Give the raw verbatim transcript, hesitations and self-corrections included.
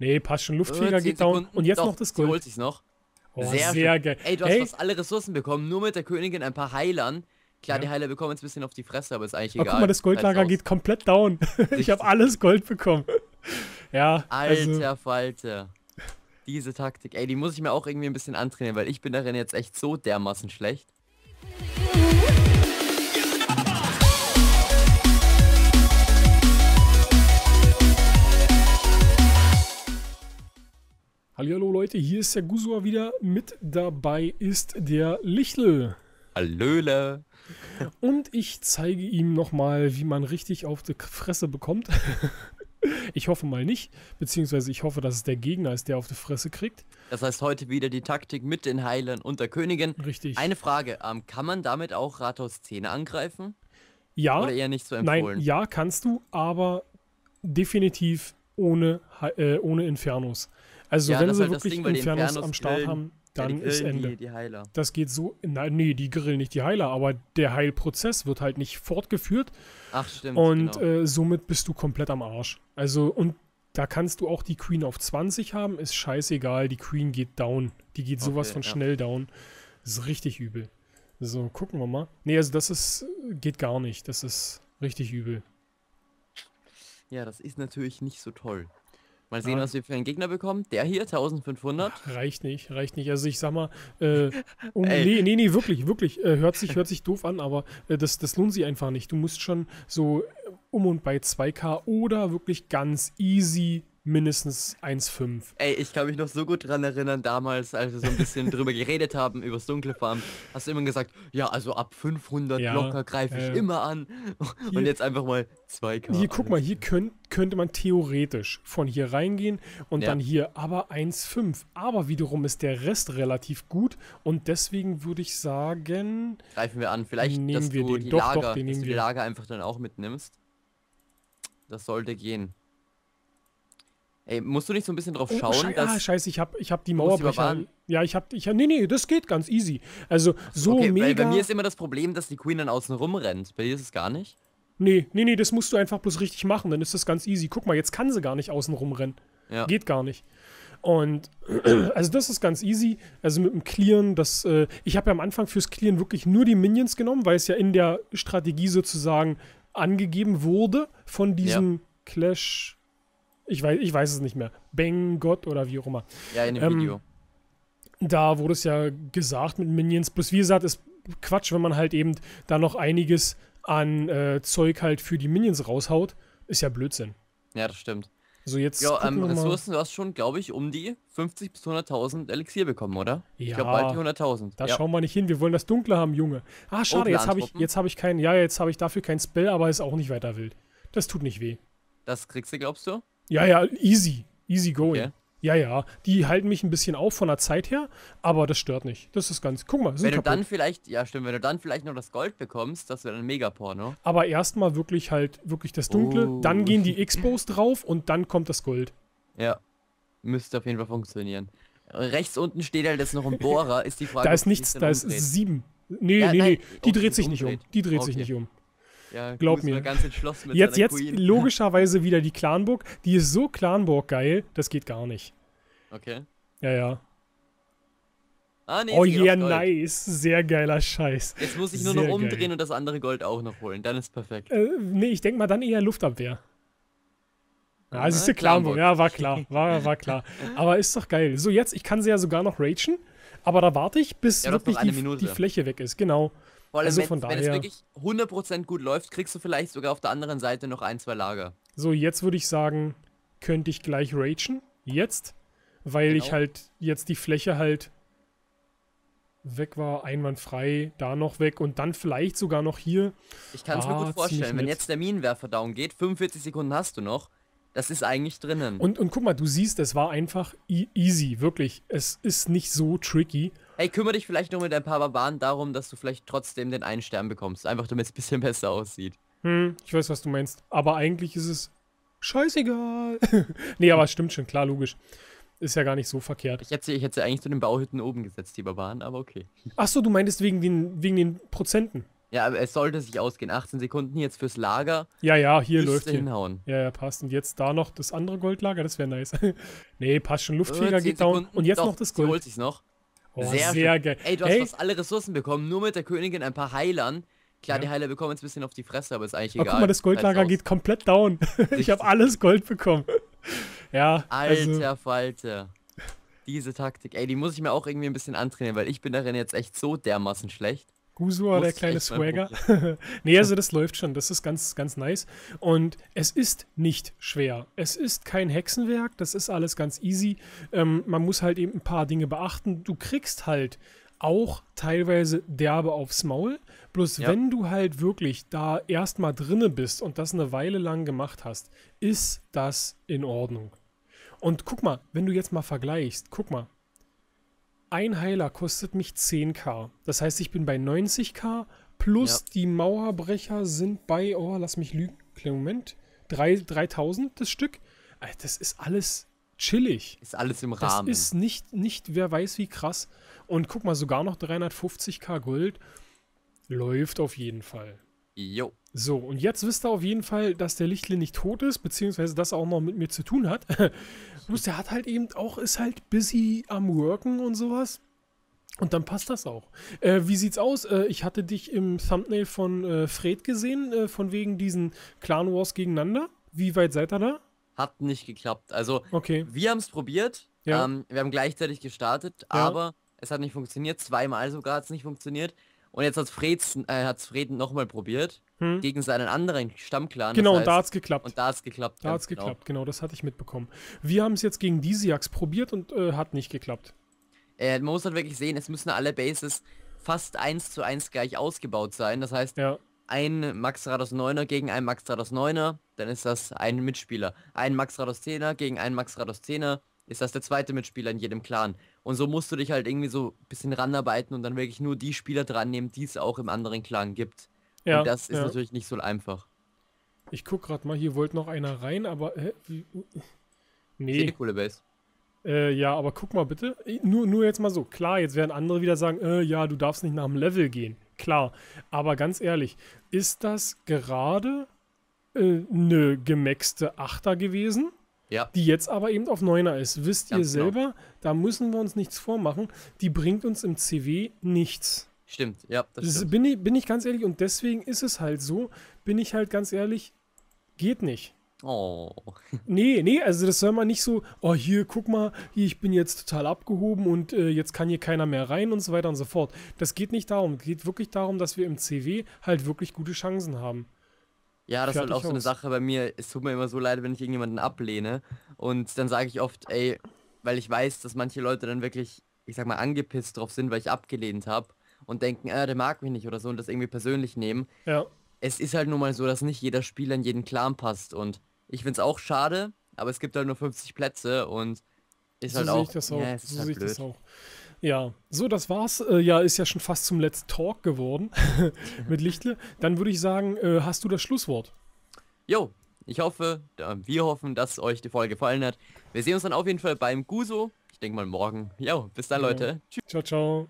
Nee, passt schon. Luftjäger geht down. Und jetzt noch das Gold. Holt sich's noch. Oh, sehr sehr geil. Ey, du hast fast alle Ressourcen bekommen. Nur mit der Königin, ein paar Heilern. Klar, ja, die Heiler bekommen jetzt ein bisschen auf die Fresse, aber ist eigentlich egal. Aber guck mal, das Goldlager geht komplett down. Ich habe alles Gold bekommen. Ja. Alter also. Falter. Diese Taktik, ey, die muss ich mir auch irgendwie ein bisschen antrainieren, weil ich bin darin jetzt echt so dermaßen schlecht. Hallihallo Leute, hier ist der Guzoa wieder, mit dabei ist der Lichtel. Hallöle. Und ich zeige ihm nochmal, wie man richtig auf die Fresse bekommt. Ich hoffe mal nicht, beziehungsweise ich hoffe, dass es der Gegner ist, der auf die Fresse kriegt. Das heißt heute wieder die Taktik mit den Heilern und der Königin. Richtig. Eine Frage, ähm, kann man damit auch Rathaus zehn angreifen? Ja. Oder eher nicht zu empfohlen? Nein, ja kannst du, aber definitiv ohne, äh, ohne Infernos. Also ja, wenn sie halt wirklich Ding, Infernos, Infernos am Start grillen, haben, dann ja, ist Ende. Die, die Heiler. Das geht so, nein, nee, die grillen nicht die Heiler, aber der Heilprozess wird halt nicht fortgeführt. Ach, stimmt. Und genau. äh, somit bist du komplett am Arsch. Also, und da kannst du auch die Queen auf zwanzig haben, ist scheißegal, die Queen geht down. Die geht sowas okay, von ja. schnell down. Das ist richtig übel. So, gucken wir mal. Nee, also das ist, geht gar nicht. Das ist richtig übel. Ja, das ist natürlich nicht so toll. Mal sehen, ah. was wir für einen Gegner bekommen. Der hier, eintausendfünfhundert. Ach, reicht nicht, reicht nicht. Also ich sag mal, äh, um, nee, nee, nee, wirklich, wirklich. Äh, hört sich, hört sich doof an, aber äh, das, das lohnt sich einfach nicht. Du musst schon so um und bei zwei K oder wirklich ganz easy mindestens eins Komma fünf. Ey, ich kann mich noch so gut dran erinnern, damals, als wir so ein bisschen drüber geredet haben, übers dunkle Farm, hast du immer gesagt, ja, also ab fünfhundert ja, locker greife ich äh, immer an. Hier, und jetzt einfach mal zwei K. Hier, guck mal, hier könnt, könnte man theoretisch von hier reingehen und ja. dann hier aber eins Komma fünf. Aber wiederum ist der Rest relativ gut und deswegen würde ich sagen... Greifen wir an, vielleicht, nehmen dass wir du, den. Die, doch, Lager, doch, den dass nehmen du wir. die Lager einfach dann auch mitnimmst. Das sollte gehen. Ey, musst du nicht so ein bisschen drauf oh, schauen, schei dass... Ah, scheiße, ich hab, ich hab die Mauerbrecher... Ja, ich hab, ich hab... Nee, nee, das geht ganz easy. Also, so okay, mega... Weil bei mir ist immer das Problem, dass die Queen dann außen rumrennt. Bei dir ist es gar nicht? Nee, nee, nee, das musst du einfach bloß richtig machen, dann ist das ganz easy. Guck mal, jetzt kann sie gar nicht außen rumrennen. Ja. Geht gar nicht. Und, also das ist ganz easy. Also mit dem Clearen, das... Äh, ich habe ja am Anfang fürs Clearen wirklich nur die Minions genommen, weil es ja in der Strategie sozusagen angegeben wurde von diesem ja. Clash... Ich weiß, ich weiß es nicht mehr. Bang, Gott oder wie auch immer. Ja, in dem ähm, Video. Da wurde es ja gesagt mit Minions. Plus wie gesagt, ist Quatsch, wenn man halt eben da noch einiges an äh, Zeug halt für die Minions raushaut. Ist ja Blödsinn. Ja, das stimmt. So jetzt jo, ähm, Ressourcen, du hast schon, glaube ich, um die fünfzig bis hunderttausend Elixier bekommen, oder? Ja. Ich glaube, bald die hunderttausend. Da ja. schauen wir nicht hin. Wir wollen das Dunkle haben, Junge. Ah, schade, jetzt habe ich, hab ich keinen... Ja, jetzt habe ich dafür keinen Spell, aber ist auch nicht weiter wild. Das tut nicht weh. Das kriegst du, glaubst du? Ja, ja, easy. Easy going. Okay. Ja, ja. Die halten mich ein bisschen auf von der Zeit her, aber das stört nicht. Das ist ganz... Guck mal, sind Wenn kaputt. du dann vielleicht... Ja, stimmt. Wenn du dann vielleicht noch das Gold bekommst, das wäre dann Mega-Porno. Aber erstmal wirklich halt wirklich das Dunkle, oh. dann gehen die X-Bows drauf und dann kommt das Gold. Ja. Müsste auf jeden Fall funktionieren. Rechts unten steht halt jetzt noch ein Bohrer, ist die Frage... Da ist nichts, da ist sieben. Nee, ja, nee, nein. nee. Die oh, dreht sich umdreht. nicht um. Die dreht okay. sich nicht um. Ja, glaub mir. Ganz Schloss mit jetzt jetzt Queen. Logischerweise wieder die Clanburg. Die ist so Clanburg geil, das geht gar nicht. Okay. Ja, ja. Ah, nee, oh yeah, nice. Sehr geiler Scheiß. Jetzt muss ich nur Sehr noch umdrehen geil. und das andere Gold auch noch holen. Dann ist perfekt. Äh, nee, ich denke mal dann eher Luftabwehr. Ja, es ist die Clanburg. Ja, war klar. War, war klar. Aber ist doch geil. So, jetzt, ich kann sie ja sogar noch ragen. Aber da warte ich, bis ja, wirklich die, die Fläche weg ist. Genau. Vor allem, also wenn, von daher, wenn es wirklich hundert Prozent gut läuft, kriegst du vielleicht sogar auf der anderen Seite noch ein, zwei Lager. So, jetzt würde ich sagen, könnte ich gleich ragen. Jetzt. Weil genau. ich halt jetzt die Fläche halt weg war, einwandfrei, da noch weg und dann vielleicht sogar noch hier. Ich kann es ah, mir gut vorstellen, wenn jetzt der Minenwerfer down geht, fünfundvierzig Sekunden hast du noch. Das ist eigentlich drinnen. Und, und guck mal, du siehst, es war einfach e easy, wirklich. Es ist nicht so tricky. Hey, kümmere dich vielleicht noch mit ein paar Barbaren darum, dass du vielleicht trotzdem den einen Stern bekommst. Einfach, damit es ein bisschen besser aussieht. Hm, ich weiß, was du meinst. Aber eigentlich ist es scheißegal. Nee, aber es stimmt schon. Klar, logisch. Ist ja gar nicht so verkehrt. Ich hätte sie, ich hätte sie eigentlich zu den Bauhütten oben gesetzt, die Barbaren, aber okay. Achso, du meintest wegen den, wegen den Prozenten. Ja, aber es sollte sich ausgehen. achtzehn Sekunden jetzt fürs Lager. Ja, ja, hier läuft hinhauen. Ja, ja, passt. Und jetzt da noch das andere Goldlager, das wäre nice. Nee, passt schon. Luftjäger geht down. Und jetzt noch das Gold. Holt sich's noch. Oh, sehr, sehr geil. Ey, du hast fast alle Ressourcen bekommen. Nur mit der Königin, ein paar Heilern. Klar, ja, die Heiler bekommen jetzt ein bisschen auf die Fresse, aber ist eigentlich egal. Aber guck mal, das Goldlager geht komplett down. Ich habe alles Gold bekommen. Ja. Alter also. Falter. Diese Taktik. Ey, die muss ich mir auch irgendwie ein bisschen antrainieren, weil ich bin darin jetzt echt so dermaßen schlecht. Guzoa, der kleine Swagger. Nee, also das läuft schon. Das ist ganz, ganz nice. Und es ist nicht schwer. Es ist kein Hexenwerk. Das ist alles ganz easy. Ähm, man muss halt eben ein paar Dinge beachten. Du kriegst halt auch teilweise derbe aufs Maul. Bloß ja, wenn du halt wirklich da erstmal drinne bist und das eine Weile lang gemacht hast, ist das in Ordnung. Und guck mal, wenn du jetzt mal vergleichst, guck mal. Ein Heiler kostet mich zehn K. Das heißt, ich bin bei neunzig K plus ja, die Mauerbrecher sind bei, oh, lass mich lügen, kleinen Moment, dreitausend das Stück. Das ist alles chillig. Ist alles im Rahmen. Das ist nicht, nicht wer weiß wie krass. Und guck mal, sogar noch dreihundertfünfzig K Gold läuft auf jeden Fall. Jo. So, und jetzt wisst ihr auf jeden Fall, dass der Lichtel nicht tot ist, beziehungsweise dass er auch noch mit mir zu tun hat. Bloß der hat halt eben auch, ist halt busy am Worken und sowas. Und dann passt das auch. Äh, wie sieht's aus? Äh, ich hatte dich im Thumbnail von äh, Fred gesehen, äh, von wegen diesen Clan Wars gegeneinander. Wie weit seid ihr da? Hat nicht geklappt. Also, okay, wir haben es probiert. Ja. Ähm, wir haben gleichzeitig gestartet, ja, aber es hat nicht funktioniert. Zweimal sogar hat es nicht funktioniert. Und jetzt hat Fred's, äh, hat's Fred nochmal probiert, hm, gegen seinen anderen Stammclan. Genau, das heißt, und da hat's geklappt. Und da hat's geklappt. Da hat's genau. geklappt, genau, das hatte ich mitbekommen. Wir haben es jetzt gegen Diziax probiert und äh, hat nicht geklappt. Äh, man muss halt wirklich sehen, es müssen alle Bases fast eins zu eins gleich ausgebaut sein. Das heißt, ja, ein Max Rados neuner gegen ein Max Rados neuner, dann ist das ein Mitspieler. Ein Max Rados zehner gegen ein Max Rados zehner, ist das der zweite Mitspieler in jedem Clan. Und so musst du dich halt irgendwie so ein bisschen ranarbeiten und dann wirklich nur die Spieler dran nehmen, die es auch im anderen Clan gibt. Ja, und das ist ja natürlich nicht so einfach. Ich guck gerade mal, hier wollte noch einer rein, aber... Hä? Nee. Eine coole Base. Äh, ja, aber guck mal bitte. Nur, nur jetzt mal so. Klar, jetzt werden andere wieder sagen, äh, ja, du darfst nicht nach dem Level gehen. Klar. Aber ganz ehrlich, ist das gerade äh, eine gemaxte Achter gewesen? Ja. Die jetzt aber eben auf Neuner ist. Wisst ihr ja, selber, genau, da müssen wir uns nichts vormachen. Die bringt uns im C W nichts. Stimmt, ja. Das das stimmt. Bin, ich, bin ich ganz ehrlich, und deswegen ist es halt so, bin ich halt ganz ehrlich, geht nicht. Oh. Nee, nee, also das soll man nicht so, oh hier, guck mal, hier, ich bin jetzt total abgehoben und äh, jetzt kann hier keiner mehr rein und so weiter und so fort. Das geht nicht darum. Es geht wirklich darum, dass wir im C W halt wirklich gute Chancen haben. Ja, das ist halt auch so eine Sache bei mir, es tut mir immer so leid, wenn ich irgendjemanden ablehne und dann sage ich oft, ey, weil ich weiß, dass manche Leute dann wirklich, ich sag mal, angepisst drauf sind, weil ich abgelehnt habe und denken, ah, der mag mich nicht oder so und das irgendwie persönlich nehmen. Ja. Es ist halt nun mal so, dass nicht jeder Spieler in jeden Clan passt und ich find's auch schade, aber es gibt halt nur fünfzig Plätze und ist halt auch, ja, es ist halt blöd. So sehe ich das auch. Ja, so, das war's. Äh, ja, ist ja schon fast zum Let's Talk geworden mit Lichtel. Dann würde ich sagen, äh, hast du das Schlusswort? Jo, ich hoffe, wir hoffen, dass euch die Folge gefallen hat. Wir sehen uns dann auf jeden Fall beim Guzo. Ich denke mal morgen. Jo, bis dann, ja, Leute. Tschüss. Ciao, ciao.